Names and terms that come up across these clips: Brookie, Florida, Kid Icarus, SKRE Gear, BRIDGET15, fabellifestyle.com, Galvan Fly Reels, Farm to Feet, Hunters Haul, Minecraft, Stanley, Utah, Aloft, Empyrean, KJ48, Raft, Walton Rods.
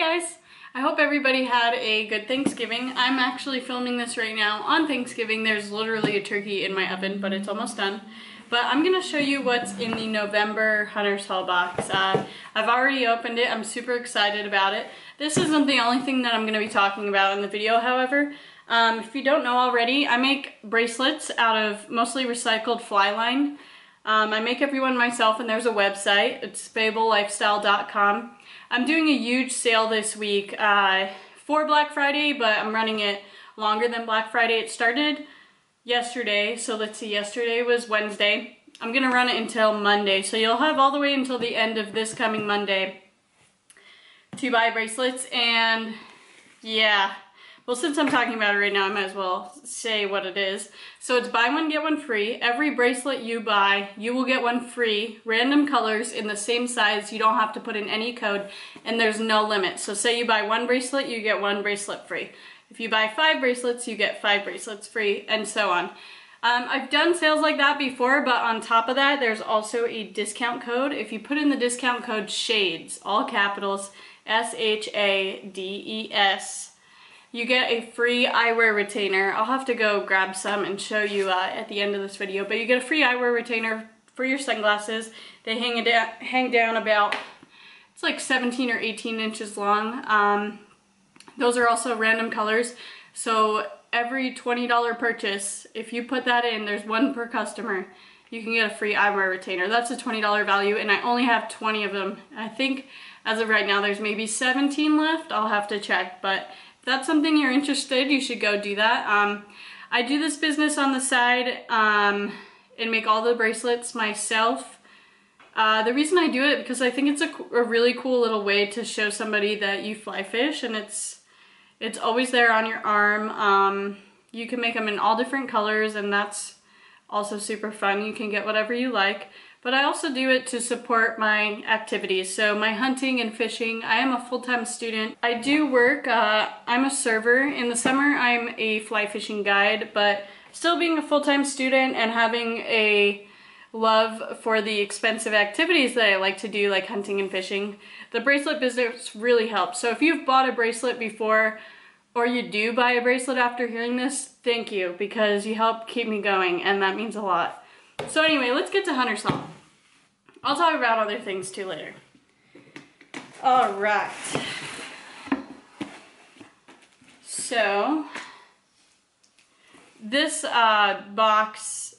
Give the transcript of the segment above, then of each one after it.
guys, I hope everybody had a good Thanksgiving. I'm actually filming this right now on Thanksgiving. There's literally a turkey in my oven, but it's almost done. But I'm gonna show you what's in the November Hunters Haul box. I've already opened it. I'm super excited about it. This isn't the only thing that I'm gonna be talking about in the video, however. If you don't know already, I make bracelets out of mostly recycled fly line. I make everyone myself, and there's a website. It's fabellifestyle.com. I'm doing a huge sale this week for Black Friday, but I'm running it longer than Black Friday. It started yesterday, so let's see, yesterday was Wednesday. I'm gonna run it until Monday, so you'll have all the way until the end of this coming Monday to buy bracelets. And yeah, well, since I'm talking about it right now, I might as well say what it is. So it's buy one, get one free. Every bracelet you buy, you will get one free, random colors in the same size. You don't have to put in any code, and there's no limit. So say you buy one bracelet, you get one bracelet free. If you buy 5 bracelets, you get 5 bracelets free, and so on. I've done sales like that before, but on top of that, there's also a discount code. If you put in the discount code SHADES, all capitals, S-H-A-D-E-S, you get a free eyewear retainer. I'll have to go grab some and show you at the end of this video, but you get a free eyewear retainer for your sunglasses. They hang down about, it's like 17 or 18 inches long. Those are also random colors. So every $20 purchase, if you put that in, there's one per customer, you can get a free eyewear retainer. That's a $20 value, and I only have 20 of them. I think as of right now, there's maybe 17 left. I'll have to check, but if that's something you're interested, you should go do that. I do this business on the side and make all the bracelets myself. The reason I do it, because I think it's a really cool little way to show somebody that you fly fish, and it's always there on your arm. You can make them in all different colors, and that's also super fun. You can get whatever you like. But I also do it to support my activities, so my hunting and fishing. I am a full-time student. I do work. I'm a server. In the summer, I'm a fly fishing guide, but still being a full-time student and having a love for the expensive activities that I like to do, like hunting and fishing, the bracelet business really helps. So if you've bought a bracelet before, or you do buy a bracelet after hearing this, thank you, because you help keep me going, and that means a lot. So anyway, let's get to Hunters Haul. I'll talk about other things too later. All right. So this box's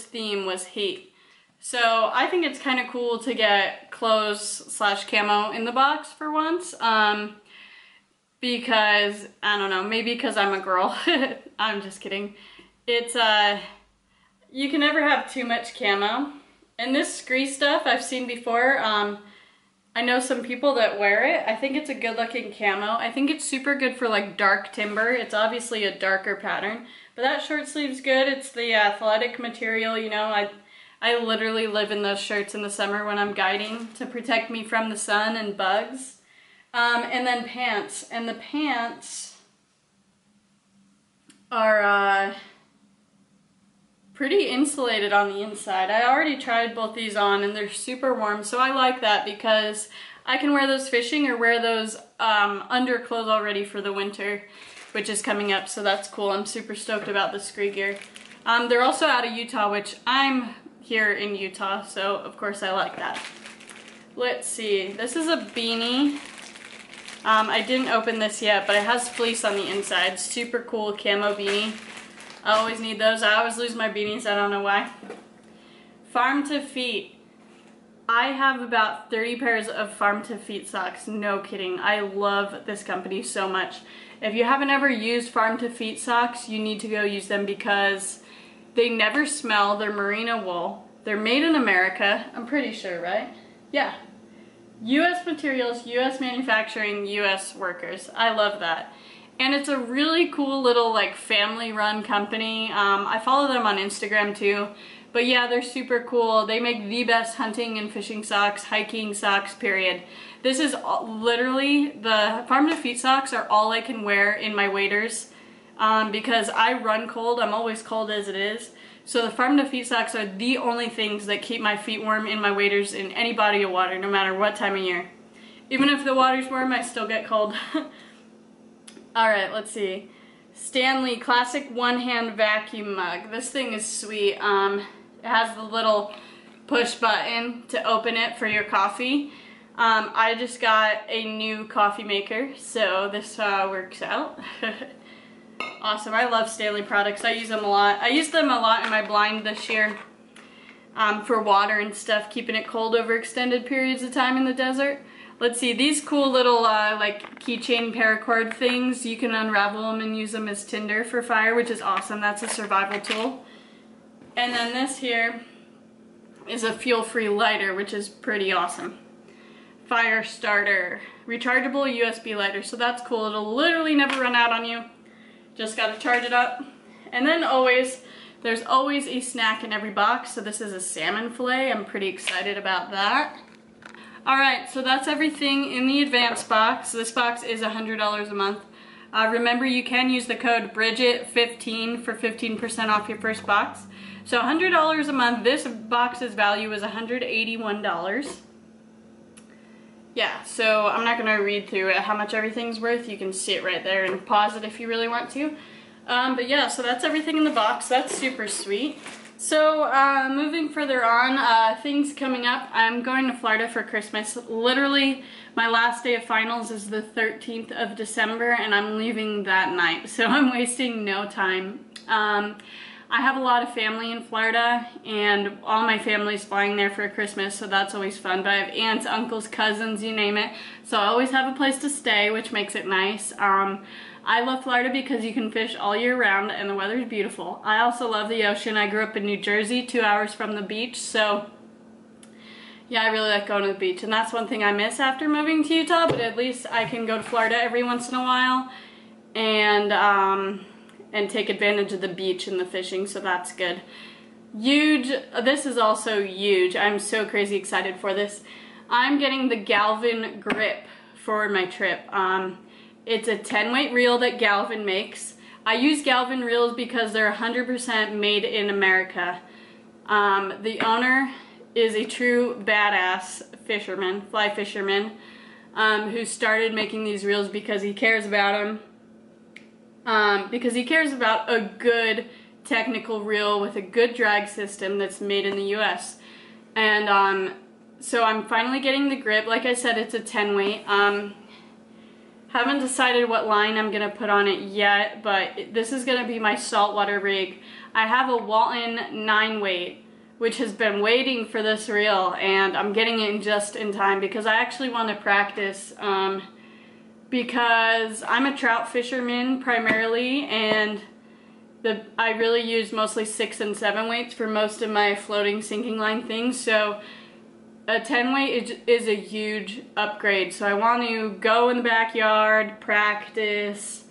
theme was heat. So I think it's kind of cool to get clothes / camo in the box for once. Because I don't know, maybe because I'm a girl. I'm just kidding. It's you can never have too much camo. And this SKRE stuff I've seen before. I know some people that wear it. I think it's a good looking camo. I think it's super good for like dark timber. It's obviously a darker pattern, but that short sleeve's good. It's the athletic material, you know. I literally live in those shirts in the summer when I'm guiding to protect me from the sun and bugs. And then pants. And the pants are pretty insulated on the inside. I already tried both these on, and they're super warm, so I like that because I can wear those fishing or wear those underclothes already for the winter, which is coming up, so that's cool. I'm super stoked about the SKRE Gear. They're also out of Utah, which I'm here in Utah, so of course I like that. Let's see, this is a beanie. I didn't open this yet, but it has fleece on the inside. Super cool camo beanie. I always need those. I always lose my beanies. I don't know why. Farm to Feet. I have about 30 pairs of Farm to Feet socks. No kidding. I love this company so much. If you haven't ever used Farm to Feet socks, you need to go use them because they never smell. They're merino wool. They're made in America. I'm pretty sure, right? Yeah. U.S. materials, U.S. manufacturing, U.S. workers. I love that. And it's a really cool little like family-run company. I follow them on Instagram too. But yeah, they're super cool. They make the best hunting and fishing socks, hiking socks, period. This is literally, the Farm to Feet socks are all I can wear in my waders because I run cold. I'm always cold as it is. So the Farm to Feet socks are the only things that keep my feet warm in my waders in any body of water, no matter what time of year. Even if the water's warm, I still get cold. Alright, let's see. Stanley Classic One-Hand Vacuum Mug. This thing is sweet. It has the little push button to open it for your coffee. I just got a new coffee maker, so this works out. Awesome. I love Stanley products. I use them a lot. I used them a lot in my blind this year for water and stuff, keeping it cold over extended periods of time in the desert. Let's see, these cool little like keychain paracord things, you can unravel them and use them as tinder for fire, which is awesome. That's a survival tool. And then this here is a fuel-free lighter, which is pretty awesome. Fire starter, rechargeable USB lighter, so that's cool. It'll literally never run out on you. Just gotta charge it up. And then always, there's always a snack in every box. So this is a salmon fillet. I'm pretty excited about that. All right, so that's everything in the advanced box. This box is $100 a month. Remember, you can use the code Bridget15 for 15% off your first box. So $100 a month, this box's value is $181. Yeah, so I'm not going to read through it, how much everything's worth. You can see it right there and pause it if you really want to. But yeah, so that's everything in the box. That's super sweet. So moving further on, things coming up. I'm going to Florida for Christmas. Literally, my last day of finals is the 13th of December, and I'm leaving that night. So I'm wasting no time. I have a lot of family in Florida, and all my family's flying there for Christmas, so that's always fun. But I have aunts, uncles, cousins, you name it. So I always have a place to stay, which makes it nice. I love Florida because you can fish all year round, and the weather's beautiful. I also love the ocean. I grew up in New Jersey, 2 hours from the beach, so yeah, I really like going to the beach. And that's one thing I miss after moving to Utah, but at least I can go to Florida every once in a while, and take advantage of the beach and the fishing, so that's good. Huge, this is also huge. I'm so crazy excited for this. I'm getting the Galvan grip for my trip. It's a 10-weight reel that Galvan makes. I use Galvan reels because they're 100% made in America. The owner is a true badass fisherman, fly fisherman, who started making these reels because he cares about them. Because he cares about a good technical reel with a good drag system that's made in the U.S. And so I'm finally getting the grip. Like I said, it's a 10-weight. Haven't decided what line I'm going to put on it yet, but this is going to be my saltwater rig. I have a Walton 9-weight, which has been waiting for this reel, and I'm getting it just in time because I actually want to practice because I'm a trout fisherman primarily, and I really use mostly 6- and 7-weights for most of my floating sinking line things, so a 10-weight is a huge upgrade. So I want to go in the backyard, practice,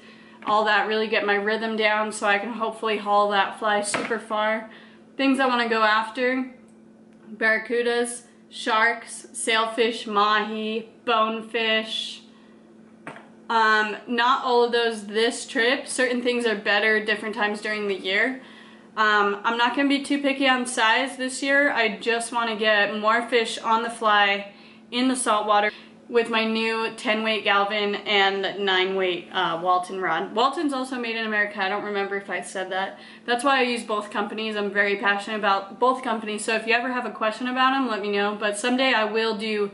all that, really get my rhythm down so I can hopefully haul that fly super far. Things I want to go after: barracudas, sharks, sailfish, mahi, bonefish. Not all of those this trip. Certain things are better different times during the year. I'm not going to be too picky on size this year. I just want to get more fish on the fly in the saltwater with my new 10-weight Galvan and 9-weight Walton rod. Walton's also made in America. I don't remember if I said that. That's why I use both companies. I'm very passionate about both companies, so if you ever have a question about them, let me know. But someday I will do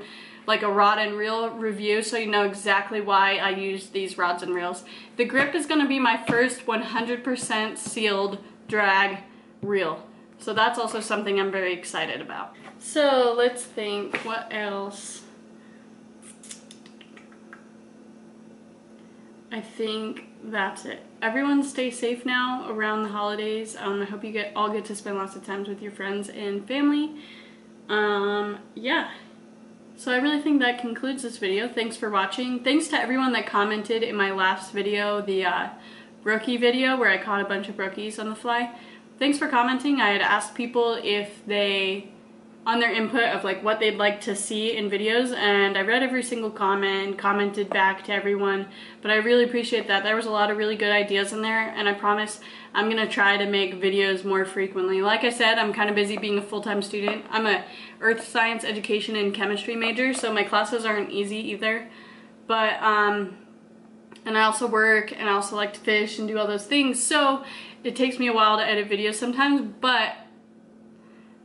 like a rod and reel review, so you know exactly why I use these rods and reels. The grip is going to be my first 100% sealed drag reel, so that's also something I'm very excited about. So let's think, what else? I think that's it. Everyone stay safe now around the holidays. I hope you all get to spend lots of time with your friends and family. Yeah. So I really think that concludes this video. Thanks for watching. Thanks to everyone that commented in my last video, the Brookie video where I caught a bunch of Brookies on the fly. Thanks for commenting. I had asked people if they on their input of like what they'd like to see in videos, and I read every single comment, commented back to everyone, but I really appreciate that. There was a lot of really good ideas in there, and I promise I'm gonna try to make videos more frequently. Like I said, I'm kind of busy being a full-time student. I'm a earth science education and chemistry major, so my classes aren't easy either, but and I also work, and I also like to fish and do all those things, so it takes me a while to edit videos sometimes, but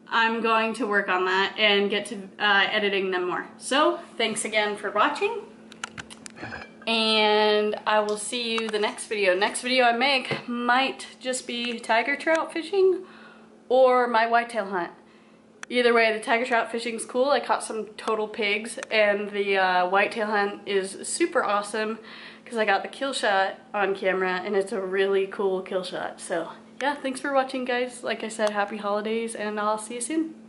I'm going to work on that and get to editing them more. So thanks again for watching, and I will see you the next video. Next video I make might just be tiger trout fishing or my whitetail hunt. Either way, the tiger trout fishing's cool. I caught some total pigs, and the whitetail hunt is super awesome because I got the kill shot on camera, and it's a really cool kill shot. So yeah, thanks for watching, guys. Like I said, happy holidays, and I'll see you soon.